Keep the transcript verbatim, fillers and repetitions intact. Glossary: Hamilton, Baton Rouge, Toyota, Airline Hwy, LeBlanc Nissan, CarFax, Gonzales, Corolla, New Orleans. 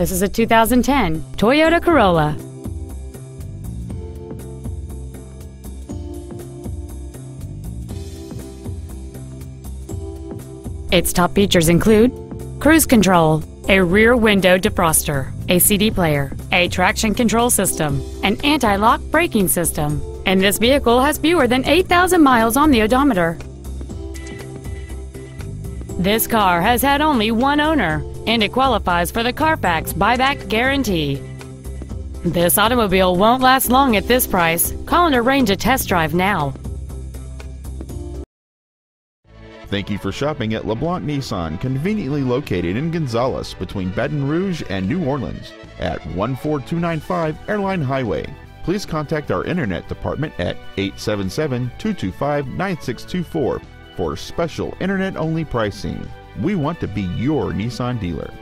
This is a two thousand ten Toyota Corolla. Its top features include cruise control, a rear window defroster, a C D player, a traction control system, an anti-lock braking system, and this vehicle has fewer than eight thousand miles on the odometer. This car has had only one owner, and it qualifies for the CarFax buyback guarantee. This automobile won't last long at this price. Call and arrange a test drive now. Thank you for shopping at LeBlanc Nissan, conveniently located in Gonzales between Baton Rouge and New Orleans at one four two nine five Airline Highway. Please contact our internet department at eight seven seven, two two five, nine six two four for special internet-only pricing. We want to be your Nissan dealer.